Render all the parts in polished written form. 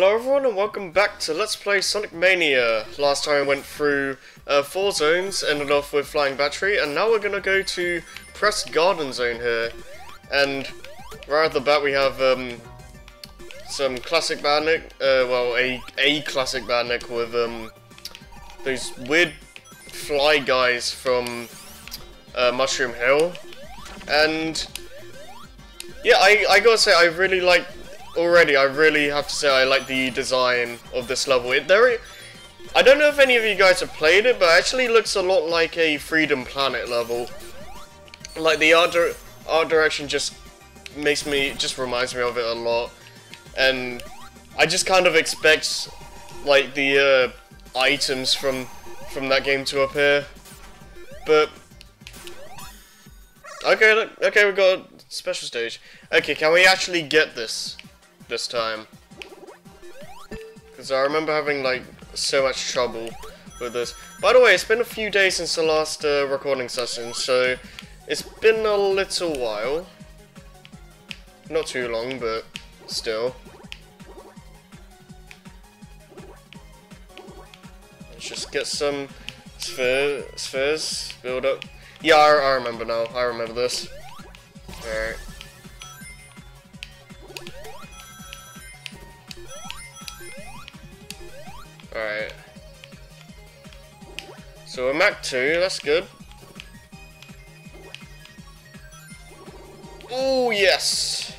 Hello everyone and welcome back to Let's Play Sonic Mania. Last time I went through 4 zones, ended off with Flying Battery, and now we're going to go to Press Garden Zone here. And right at the bat we have some classic Badnik, well a classic Badnik with those weird fly guys from Mushroom Hill. And yeah, I gotta say I really like... Already, I really have to say I like the design of this level. I don't know if any of you guys have played it, but it actually looks a lot like a Freedom Planet level. Like, the art direction just reminds me of it a lot. And I just kind of expect, like, the items from that game to appear. But... Okay, look, okay, we've got a special stage. Okay, can we actually get this time? Because I remember having like so much trouble with this. By the way, it's been a few days since the last recording session, so it's been a little while. Not too long, but still. Let's just get some spheres build up. Yeah, I remember now. I remember this. Alright. Alright. So we're Mach 2, that's good. Oh, yes!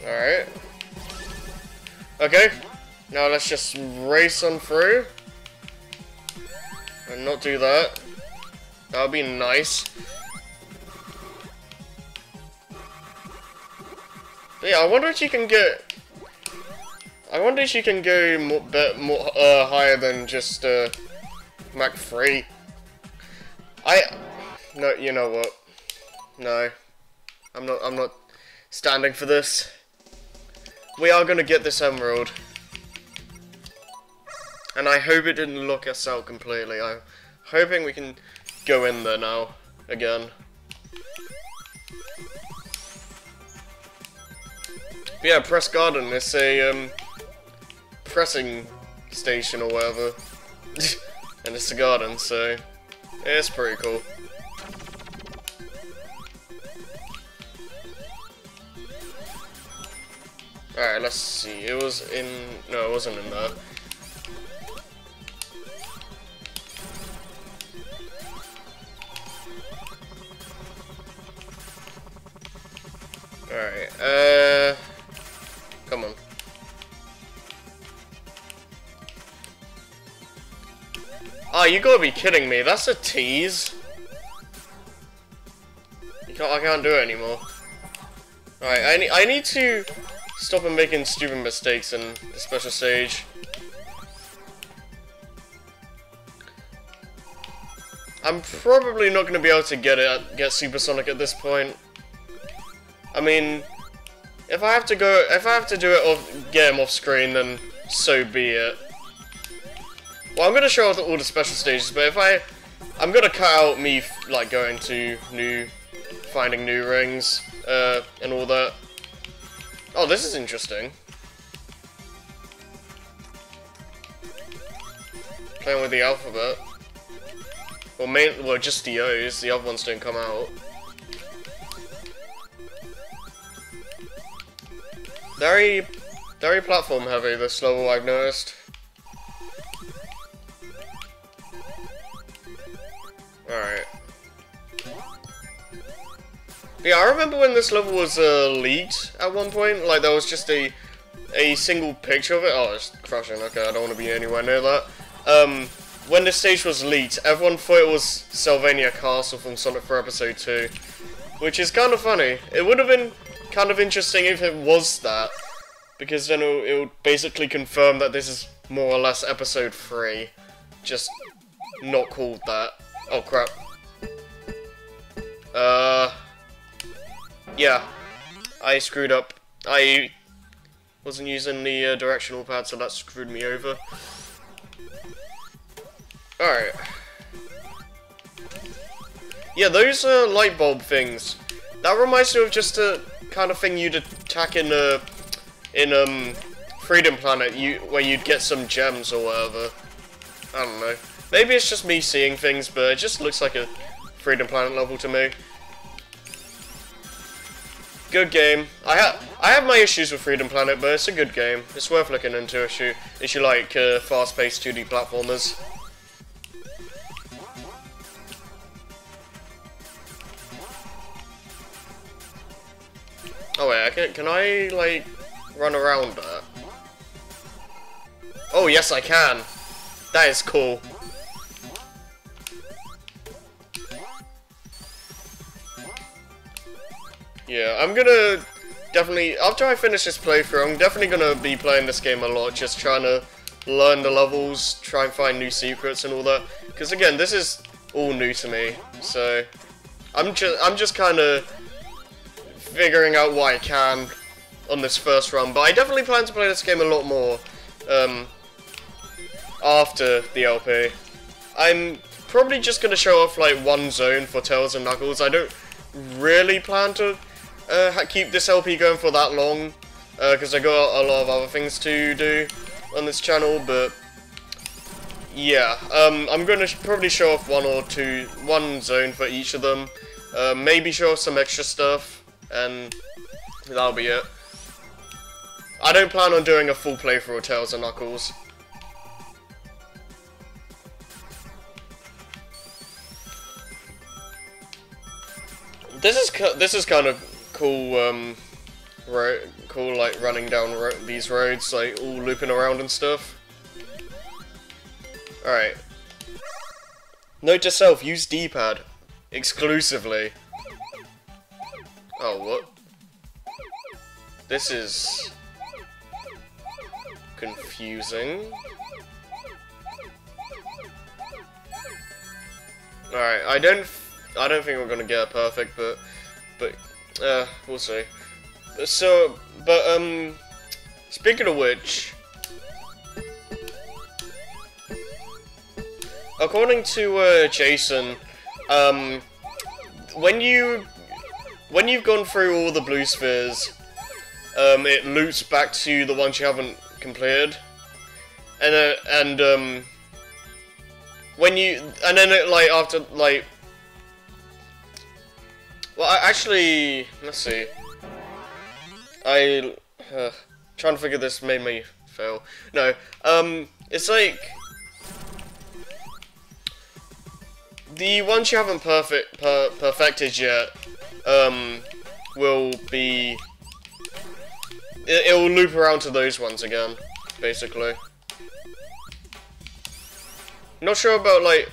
Alright. Okay. Now let's just race on through. And not do that. That would be nice. But yeah, I wonder if you can get... I wonder if you can go more higher than just Mach 3. No, you know what? No, I'm not standing for this. We are gonna get this emerald, and I hope it didn't lock us out completely. I'm hoping we can go in there now, again. But yeah, Press Garden is a pressing station or whatever, and it's a garden, so yeah, it's pretty cool. Alright, let's see. It was in... No, it wasn't in there. Alright, come on. Ah, you gotta be kidding me, that's a tease. I can't do it anymore. Alright, I need to stop him making stupid mistakes in the special stage. I'm probably not gonna be able to get Super Sonic at this point. I mean, if I have to do it off, get him off screen, then so be it. Well, I'm gonna show off all the special stages, but I'm gonna cut out me like going to finding new rings, and all that. Oh, this is interesting. Playing with the alphabet. Well, well, just the O's. The other ones don't come out. Very platform heavy, this level, I've noticed. Alright. Yeah, I remember when this level was leaked at one point. Like, there was just a single picture of it. Oh, it's crushing. Okay, I don't want to be anywhere near that. When this stage was leaked, everyone thought it was Sylvania Castle from Sonic for Episode 2. Which is kind of funny. It would have been kind of interesting if it was that. Because then it would basically confirm that this is more or less Episode 3. Just not called that. Oh, crap. Yeah, I screwed up. I wasn't using the directional pad, so that screwed me over. Alright. Yeah, those are light bulb things. That reminds me of just a kind of thing you'd attack in a Freedom Planet, where you'd get some gems or whatever. I don't know. Maybe it's just me seeing things, but it just looks like a Freedom Planet level to me. Good game. I have my issues with Freedom Planet, but it's a good game. It's worth looking into if you like fast-paced 2D platformers. Oh wait, can I like run around that? Oh yes, I can. That is cool. Yeah, I'm gonna definitely, after I finish this playthrough, I'm definitely gonna be playing this game a lot, just trying to learn the levels, try and find new secrets and all that. Because again, this is all new to me, so I'm just kind of figuring out what I can on this first run. But I definitely plan to play this game a lot more after the LP. I'm probably just gonna show off like one zone for Tails and Knuckles. I don't really plan to keep this LP going for that long, because I got a lot of other things to do on this channel. But yeah, I'm going to probably show off one zone for each of them, maybe show off some extra stuff, and that'll be it. I don't plan on doing a full playthrough of Tails and Knuckles. This is kind of cool, cool like running down these roads, like all looping around and stuff. Alright. Note to self, use D-pad. Exclusively. Oh, what? This is confusing. Alright, I don't think we're gonna get it perfect, but we'll see. So, speaking of which, according to Jason, when you've gone through all the blue spheres, it loops back to the ones you haven't completed, and then it like after like. Well, actually, let's see. I'm trying to figure this made me fail. No, it's like the ones you haven't perfected yet will be. It will loop around to those ones again, basically. Not sure about like.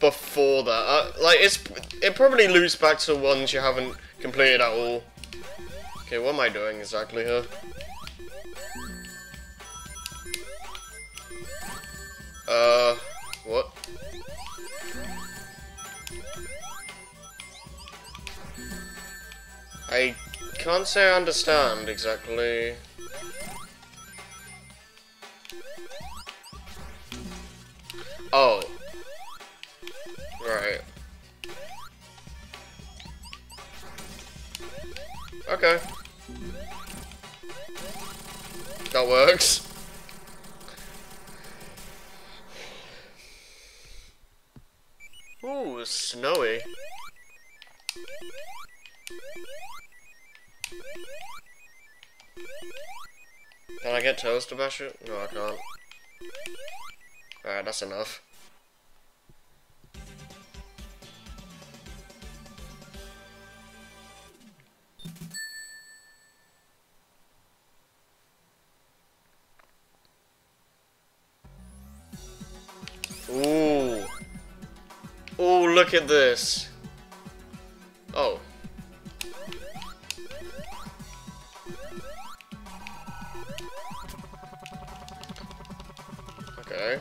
Before that, like it probably loops back to ones you haven't completed at all. Okay, what am I doing exactly here? What? I can't say I understand exactly. Oh. Right. Okay. That works. Ooh, it's snowy. Can I get Tails to bash it? No, I can't. Alright, that's enough. Ooh. Ooh, look at this. Oh. Okay.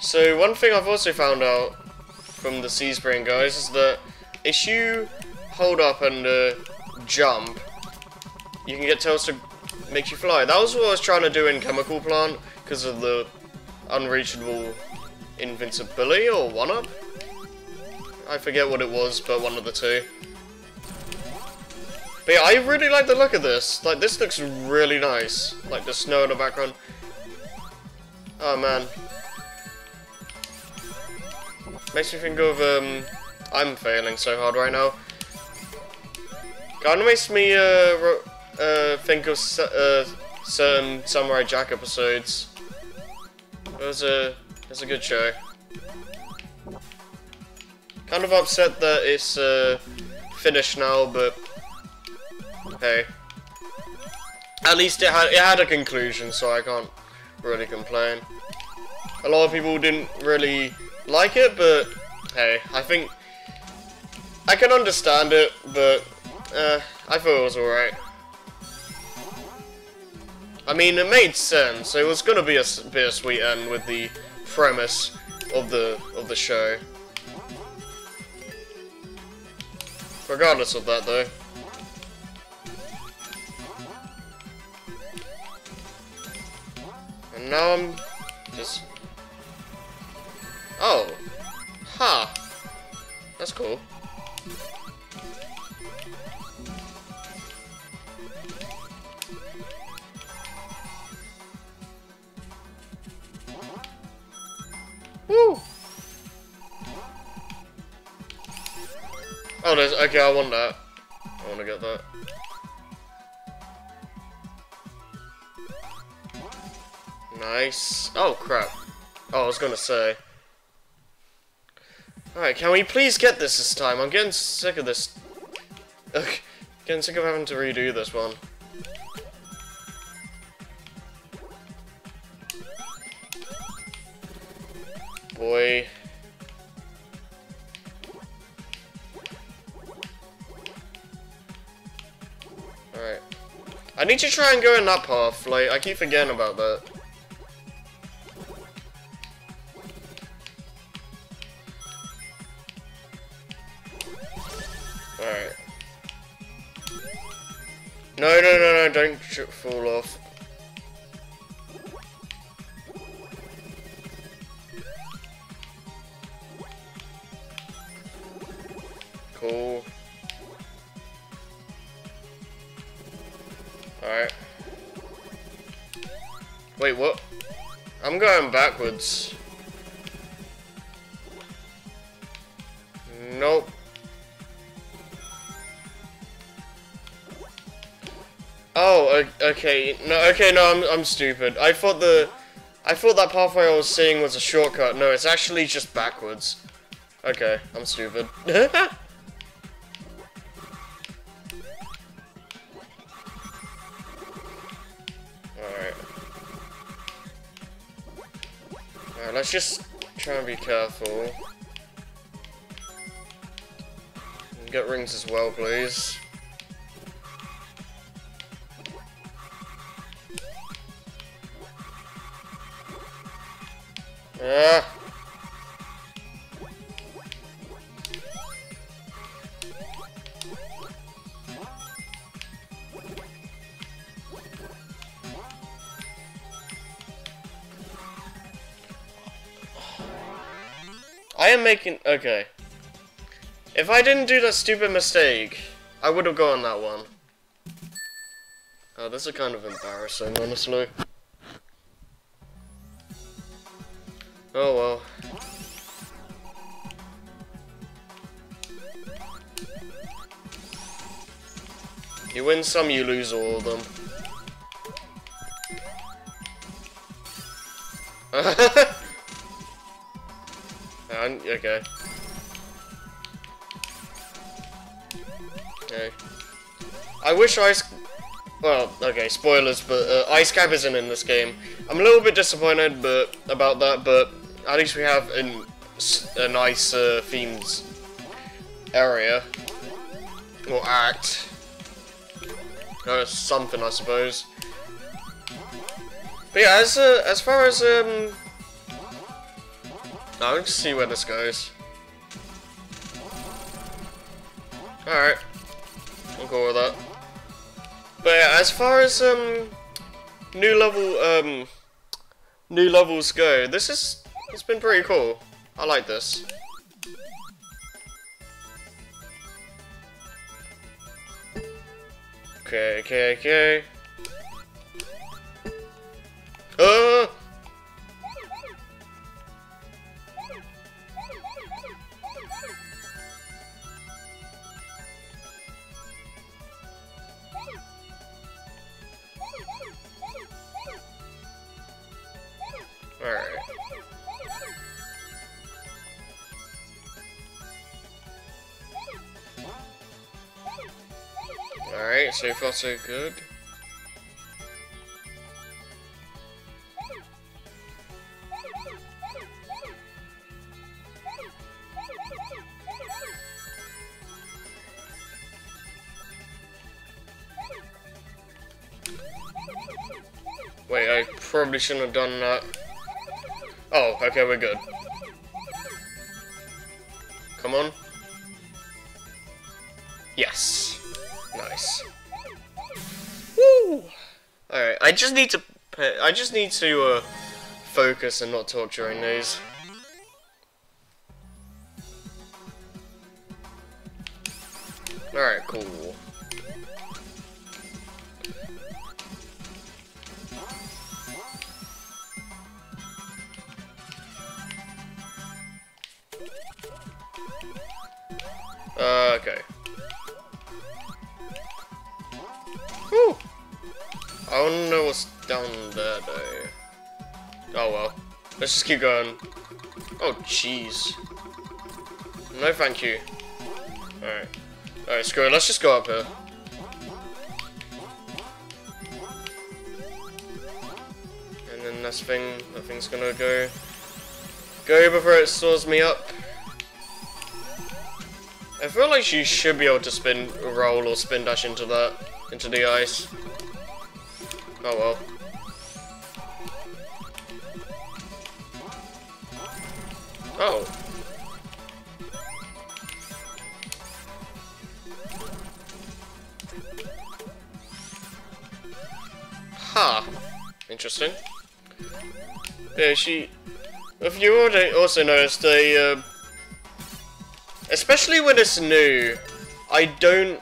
So, one thing I've also found out from the Seaspring guys is that if you hold up and jump, you can get Tails to make you fly. That was what I was trying to do in Chemical Plant because of the unreachable invincibility or one-up? I forget what it was, but one of the two. But yeah, I really like the look of this. Like, this looks really nice. Like, the snow in the background. Oh, man. Makes me think of, I'm failing so hard right now. Kind of makes me, think of, some Samurai Jack episodes. It was a good show. Kind of upset that it's, finished now, but... hey. At least it had a conclusion, so I can't really complain. A lot of people didn't really like it, but hey, I think I can understand it, but I thought it was alright. I mean, it made sense. It was gonna be a bittersweet end with the premise of the show. Regardless of that, though. And now I'm just... oh. Ha. Huh. That's cool. Woo! Oh, there's... okay, I want that. I want to get that. Nice. Oh, crap. Oh, I was gonna say. Alright, can we please get this time? I'm getting sick of this. Ugh. Getting sick of having to redo this one. Boy. Alright. I need to try and go in that path. Like, I keep forgetting about that. Alright. No, no, no, no, don't fall off. Cool. Alright. Wait, what? I'm going backwards. Nope. Oh, okay. No, okay. No, I'm stupid. I thought that pathway I was seeing was a shortcut. No, it's actually just backwards. Okay, I'm stupid. All right. Let's just try and be careful. Get rings as well, please. I am making... okay. If I didn't do that stupid mistake, I would have gone that one. Oh, this is kind of embarrassing, honestly. Oh well. You win some, you lose all of them. And, okay. Okay. I wish Ice... well, okay, spoilers, but Ice Cap isn't in this game. I'm a little bit disappointed about that, but... at least we have a nice themed area. Or act. Something, I suppose. But yeah, as far as... I'll just see where this goes. Alright. I'm cool with that. But yeah, as far as new levels go, this is... it's been pretty cool. I like this. Okay. Alright, so far so good. Wait, I probably shouldn't have done that. Oh, okay, we're good. Come on. Yes. Nice. Woo! Alright, I just need to focus and not talk during these. Alright, cool. Okay. Whew. I don't know what's down there though. Oh well. Let's just keep going. Oh jeez. No thank you. Alright. Alright, screw it, let's just go up here. And then this thing, that thing's gonna go before it saws me up. I feel like you should be able to spin roll or spin dash into that, into the ice. Oh well. Oh. Ha. Huh. Interesting. Yeah, if you already also noticed, especially when it's new, I don't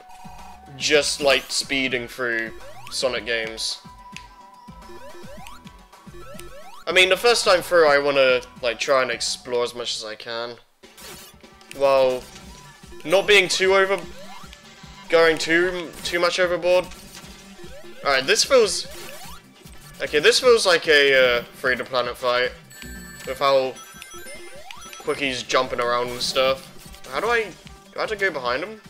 just like speeding through Sonic games. I mean, the first time through I want to like try and explore as much as I can, while not being too much overboard. Alright, this feels... okay, this feels like a Freedom Planet fight, with how quick he's jumping around and stuff. Do I have to go behind him?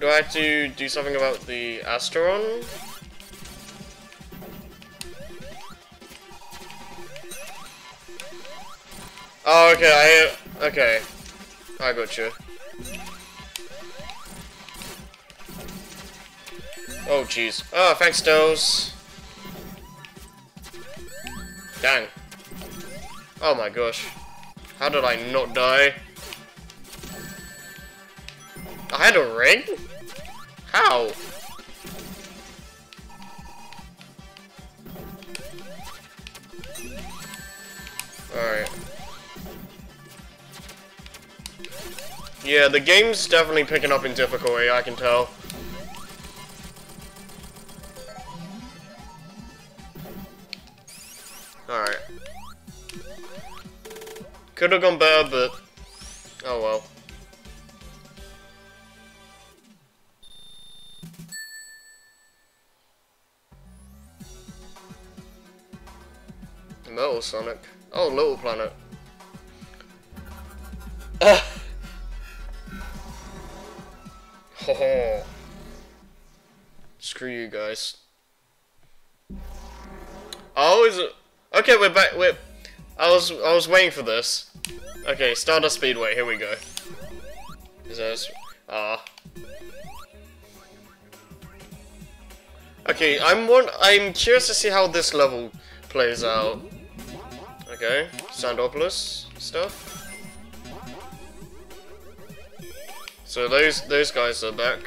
Do I have to do something about the Asteron? Oh, okay, okay. I got you. Oh, jeez. Oh, thanks, Stills. Dang. Oh my gosh. How did I not die? I had a ring? How? Alright. Yeah, the game's definitely picking up in difficulty, I can tell. Alright. Could have gone better, but... oh well. Metal Sonic. Oh, Little Planet. Ho ho. Screw you guys. Oh, is it... okay, we're back. I was waiting for this. Okay, Stardust Speedway. Here we go. Is this? Ah. Okay, I'm curious to see how this level plays out. Okay, Sandopolis stuff. So those guys are back.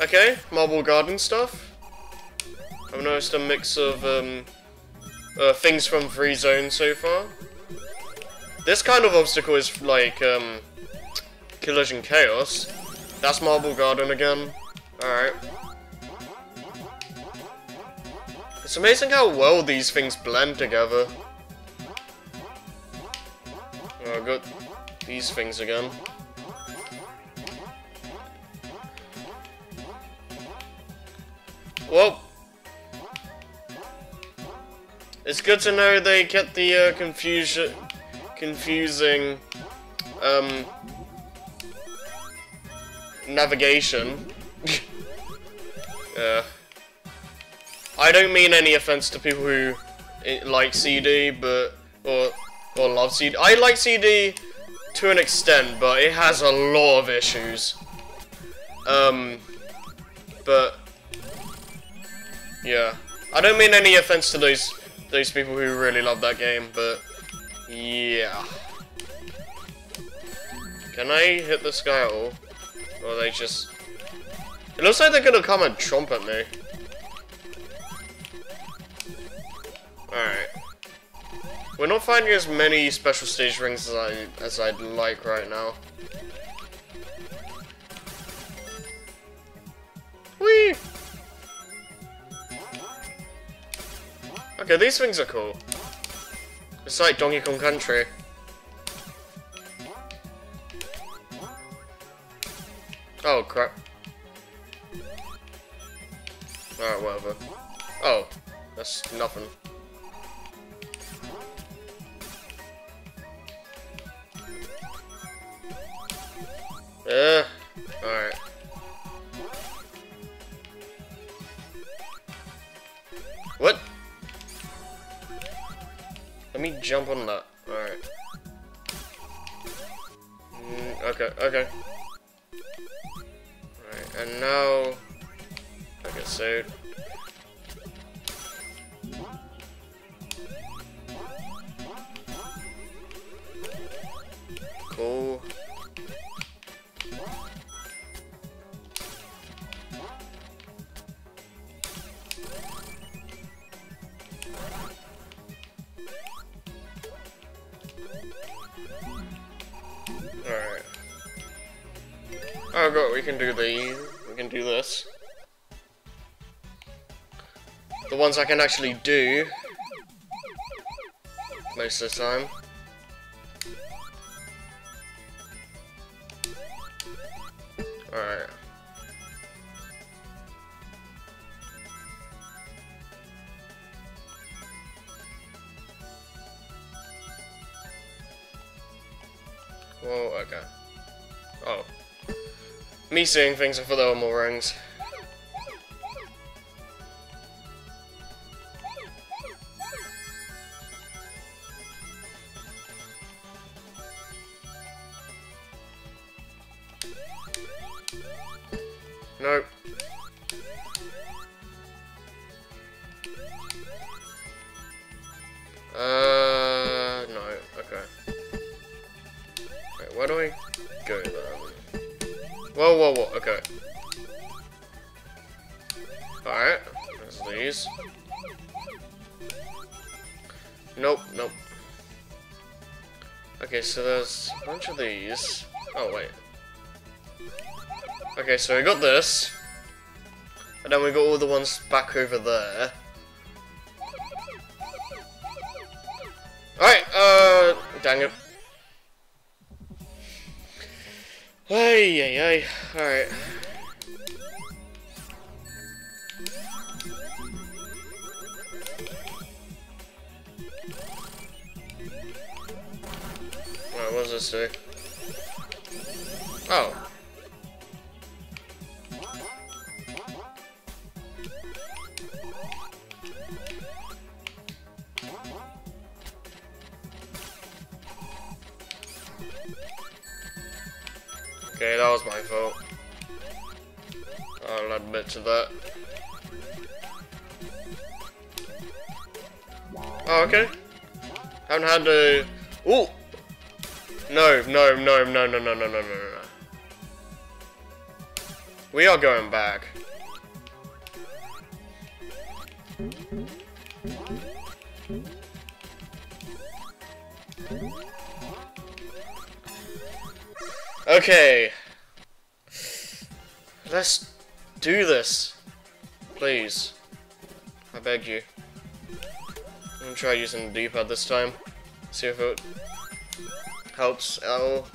Okay, Marble Garden stuff. I've noticed a mix of things from Free Zone so far. This kind of obstacle is like Collision Chaos. That's Marble Garden again. Alright. It's amazing how well these things blend together. Oh, I've got these things again. Well, it's good to know they kept the confusing navigation. Yeah. I don't mean any offense to people who like CD, but or love CD. I like CD to an extent, but it has a lot of issues. But yeah, I don't mean any offense to those people who really love that game, but yeah. Can I hit this guy at all? Or they just... It looks like they're gonna come and chomp at me. Alright. We're not finding as many special stage rings as I'd like right now. Whee! Okay, these things are cool. It's like Donkey Kong Country. Oh, crap. Alright, whatever. Oh, that's nothing. Yeah. Alright. What? Let me jump on that. Alright. Okay, okay. Alright, and now... Okay, so... Cool. Alright. Oh god, we can do these. We can do this. The ones I can actually do most of the time. Alright. Whoa, okay. Oh. Me seeing things before there were more rings. Nope. No, okay. Wait, where do I go then? Whoa, whoa, whoa, okay. Alright, there's these. Nope, nope. Okay, so there's a bunch of these. Oh, wait. Okay, so we got this, and then we got all the ones back over there. Alright, dang it. Ay, ay, ay, alright. Alright, what does this do? Oh. Okay, that was my fault. I'll admit to that. Oh, okay. Haven't had to... Ooh! No, no, no, no, no, no, no, no, no, no. We are going back. Okay. Let's do this. Please. I beg you. I'm gonna try using the D-pad this time. See if it helps at all.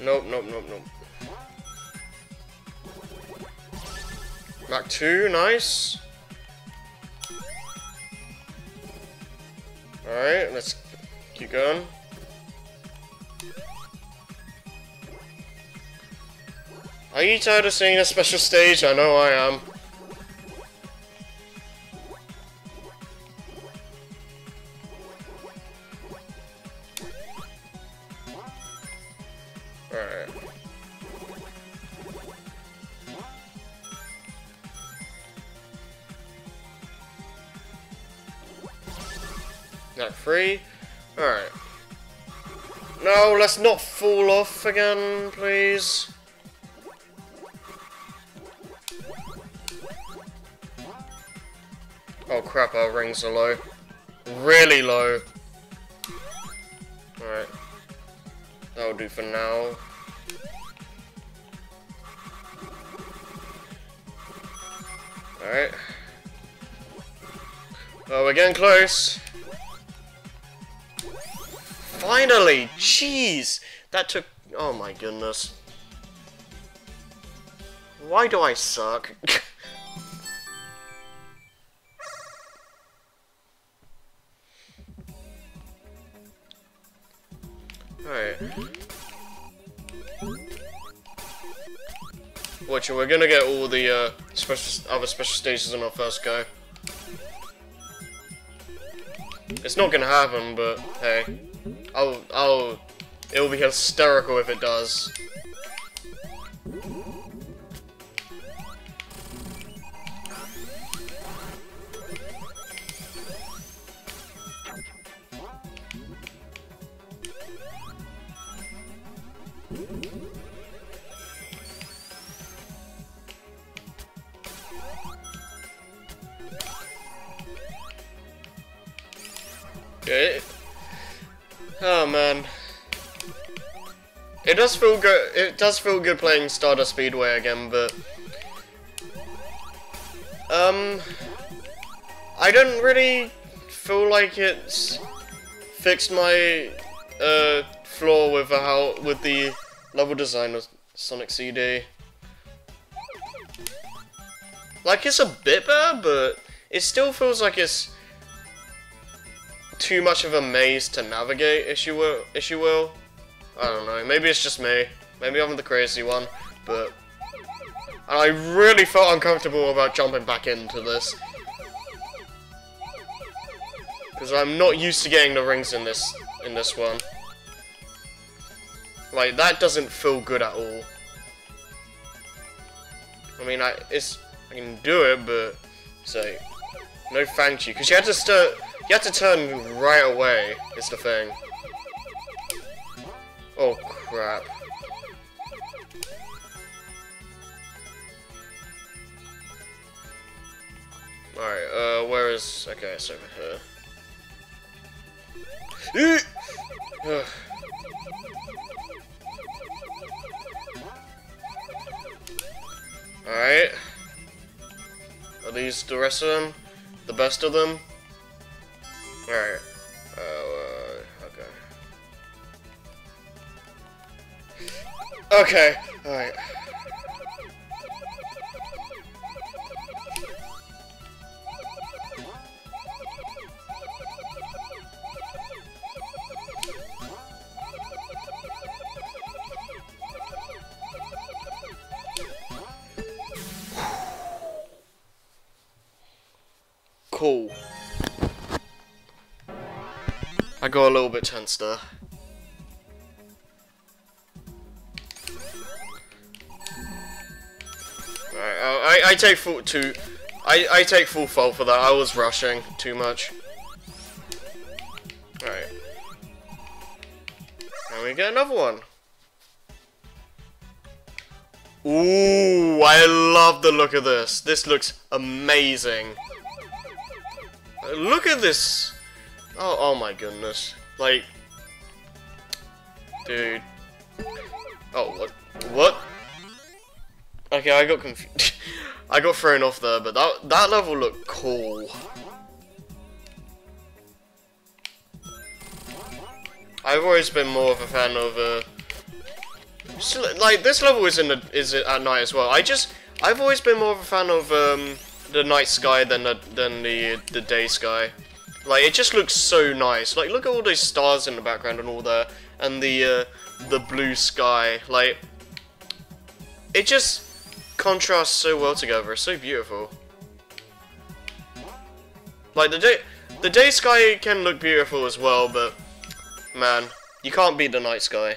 Nope, nope, nope, nope. Back two, nice. Alright, let's keep going. Are you tired of seeing a special stage? I know I am. Free. Alright. No, let's not fall off again, please. Oh crap, our rings are low. Really low. Alright. That'll do for now. Alright. Oh, we're getting close. Finally! Jeez! That took... Oh my goodness. Why do I suck? Alright. Watch it, we're gonna get all the other special stages in our first go. It's not gonna happen, but hey. It'll be hysterical if it does. Okay. Oh man, it does feel good. It does feel good playing Stardust Speedway again, but I don't really feel like it's fixed my flaw with the level design of Sonic CD. Like it's a bit better, but it still feels like it's too much of a maze to navigate, if you will. I don't know, maybe it's just me. Maybe I'm the crazy one, but... And I really felt uncomfortable about jumping back into this. Because I'm not used to getting the rings in this one. Like, that doesn't feel good at all. I mean, I can do it, but... So, no thank you. Because you had to start... You have to turn right away, is the thing. Oh, crap. Alright, where is... Okay, it's over here. Alright. Are these the rest of them? The best of them? Alright. Okay. Okay, alright. Cool. I got a little bit tense there. Alright, I I take full fault for that. I was rushing too much. Alright. And we get another one. Ooh, I love the look of this. This looks amazing. Look at this. Oh, oh my goodness. Like, dude. Oh, what? What? Okay, I got confused. I got thrown off there, but that level looked cool. I've always been more of a fan of like this level is in the at night as well. I've always been more of a fan of the night sky than the day sky. Like, it just looks so nice. Like, look at all those stars in the background and all there, and the blue sky. Like, it just contrasts so well together. It's so beautiful. Like, the day sky can look beautiful as well, but man, you can't beat the night sky.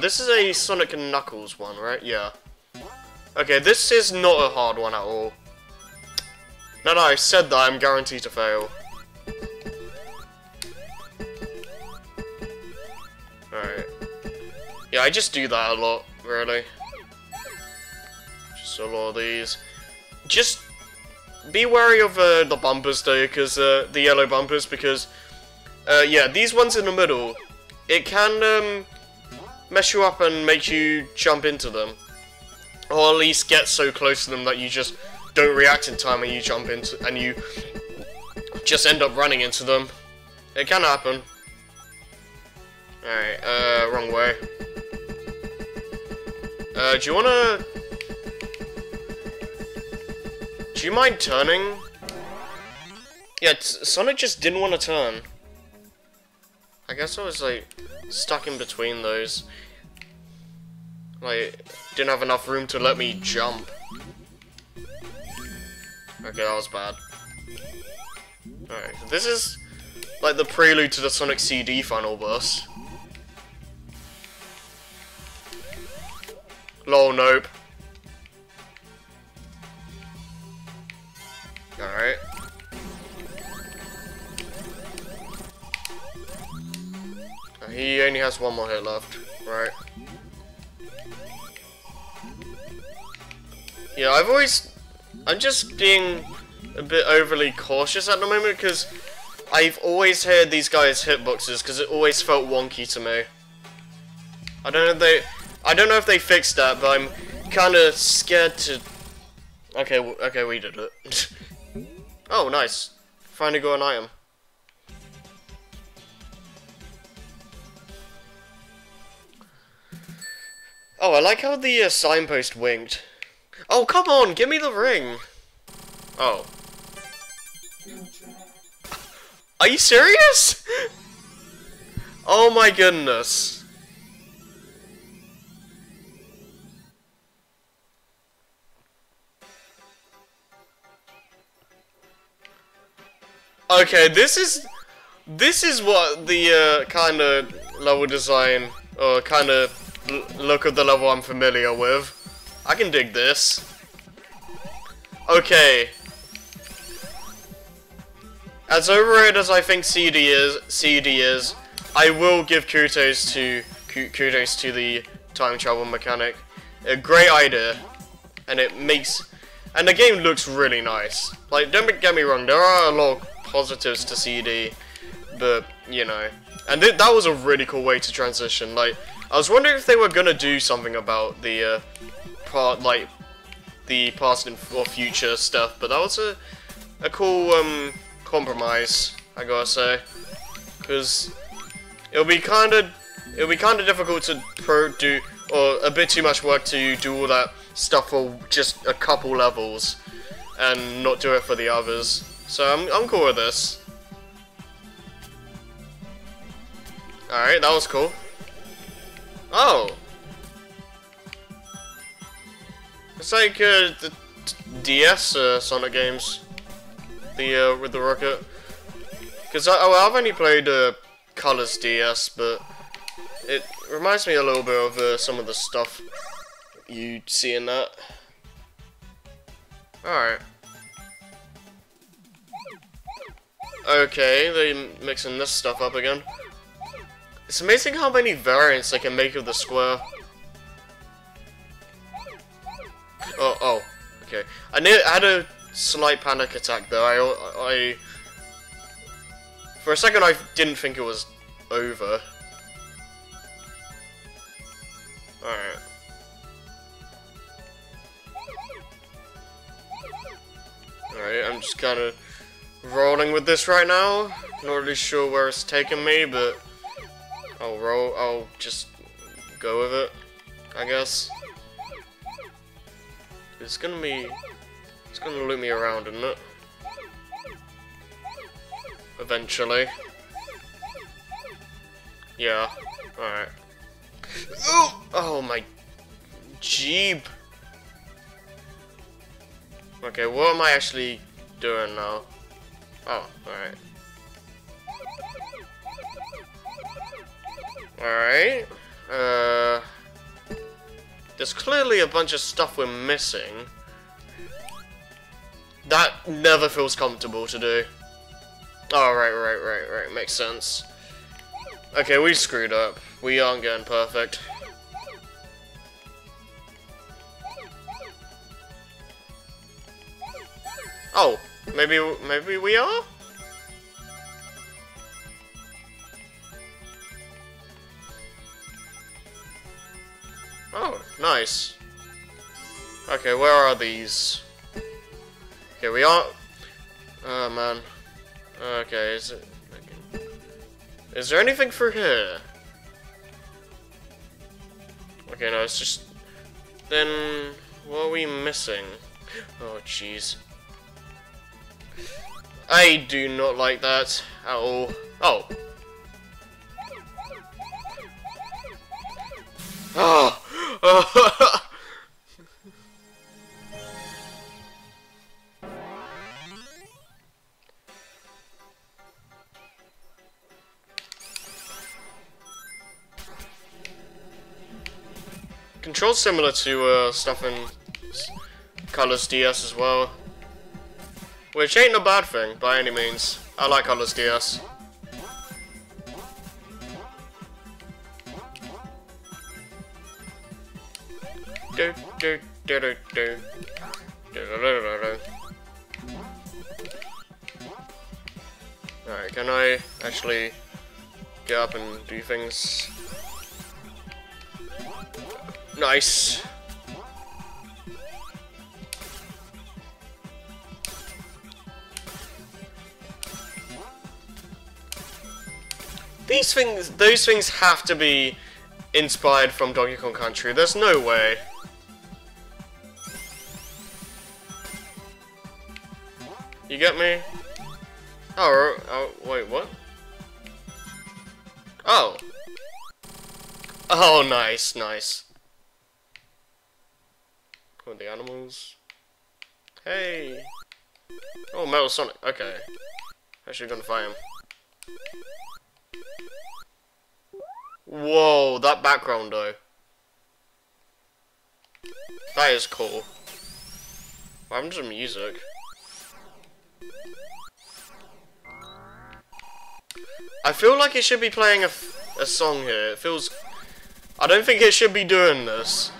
This is a Sonic and Knuckles one, right? Yeah. Okay, this is not a hard one at all. No, I said that. I'm guaranteed to fail. Alright. Yeah, I just do that a lot, really. Just a lot of these. Just be wary of the bumpers, though, because the yellow bumpers, because yeah, these ones in the middle, it can mess you up and make you jump into them, or at least get so close to them that you just don't react in time and you jump into, and you just end up running into them. It can happen. Alright, wrong way. Do you mind turning? Yeah, Sonic just didn't want to turn. I guess I was, like, stuck in between those. Like, didn't have enough room to let me jump. Okay, that was bad. Alright, this is like the prelude to the Sonic CD final boss. Lol, nope. Alright. He only has one more hit left, right? Yeah, I'm just being a bit overly cautious at the moment because I've always heard these guys' hitboxes because it always felt wonky to me. I don't know if they fixed that, but I'm kind of scared to. Okay, okay, we did it. Oh, nice! Finally got an item. Oh, I like how the signpost winked. Oh, come on, give me the ring. Oh. Are you serious? Oh my goodness. Okay, this is what the kind of level design, or kind of look of the level I'm familiar with. I can dig this. Okay. As overrated as I think CD is, I will give kudos to the time travel mechanic. A great idea, and and the game looks really nice. Like, don't get me wrong, there are a lot of positives to CD, but you know, and that was a really cool way to transition. Like, I was wondering if they were gonna do something about the the past and or future stuff, but that was a cool compromise, I gotta say, because it'll be kind of difficult to do, or a bit too much work to do all that stuff for just a couple levels, and not do it for the others. So I'm cool with this. All right, that was cool. Oh. It's like the DS Sonic games, the with the rocket. Because I've only played Colors DS, but it reminds me a little bit of some of the stuff you seeing that? Alright. Okay, they're mixing this stuff up again. It's amazing how many variants they can make of the square. Oh, oh, okay. I knew I had a slight panic attack though. I for a second I didn't think it was over. All right. I'm just kind of rolling with this right now. Not really sure where it's taking me, but I'll roll. I'll just go with it, I guess. It's gonna be. It's gonna loop me around, isn't it? Eventually. Yeah. All right. Oh! Oh my Jeep. Okay, what am I actually doing now? Oh, alright. Alright. There's clearly a bunch of stuff we're missing. That never feels comfortable to do. Oh, right. Makes sense. Okay, we screwed up. We aren't getting perfect. Oh, maybe we are? Oh, nice. Okay, where are these? Okay, we are. Oh man. Okay, is it? Is there anything for here? Okay, no, it's just. Then what are we missing? Oh, jeez. I do not like that at all. Oh. Oh. Controls similar to stuff in Colors DS as well. Which ain't a bad thing, by any means. I like Colors DS. Alright, can I actually get up and do things? Nice. These things, those things have to be inspired from Donkey Kong Country. There's no way. You get me? Oh, wait, what? Oh. Oh, nice, nice. Come on, the animals. Hey. Oh, Metal Sonic. Okay. Actually gonna fight him. Whoa, that background though. That is cool. What happened to the music? I feel like it should be playing a song here. It feels. I don't think it should be doing this.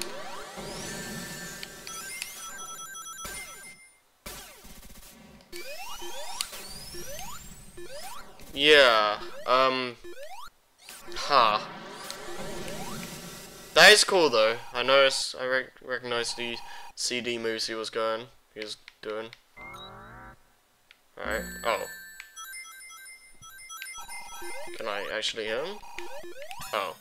Yeah. Huh. That is cool though. I noticed. I recognize the CD moves he was doing. Alright. Oh. Can I actually hit him? Oh.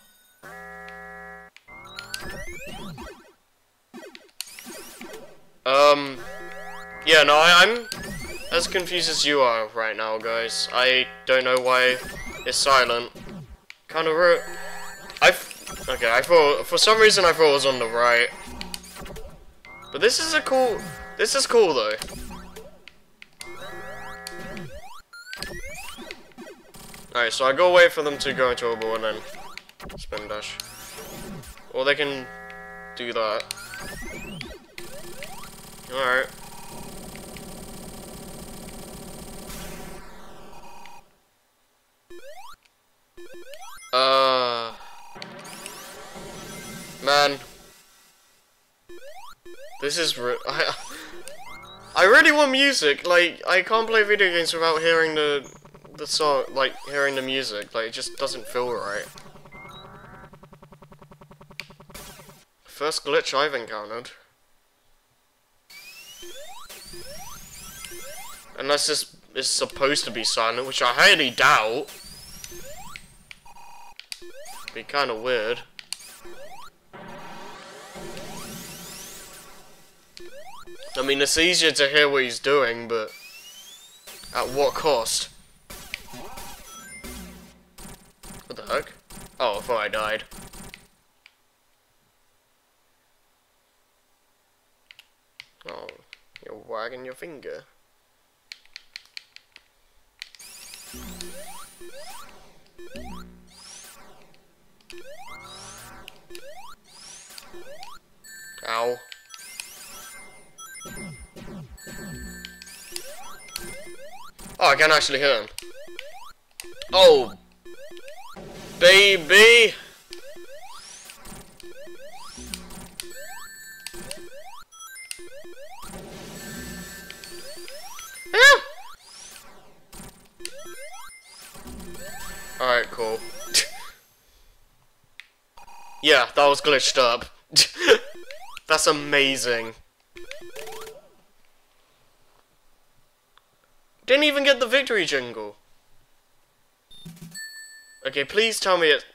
Yeah. No, I'm as confused as you are right now, guys. I don't know why it's silent. Kind of wrote. Okay, I thought for some reason I thought it was on the right, but this is a cool. This is cool though. All right, so I go wait for them to go into orbital and then spin dash, or they can do that. Alright. Man. This is I really want music. Like, I can't play video games without hearing the song, like, hearing the music. Like, it just doesn't feel right. First glitch I've encountered. Unless this is supposed to be silent, which I highly doubt. It'd be kind of weird. I mean, it's easier to hear what he's doing, but at what cost? What the heck? Oh, I thought I died. Oh, you're wagging your finger. Ow. Oh, I can actually hear him. Oh, baby. Ah. All right, cool. Yeah, that was glitched up. That's amazing. Didn't even get the victory jingle. Okay, please tell me it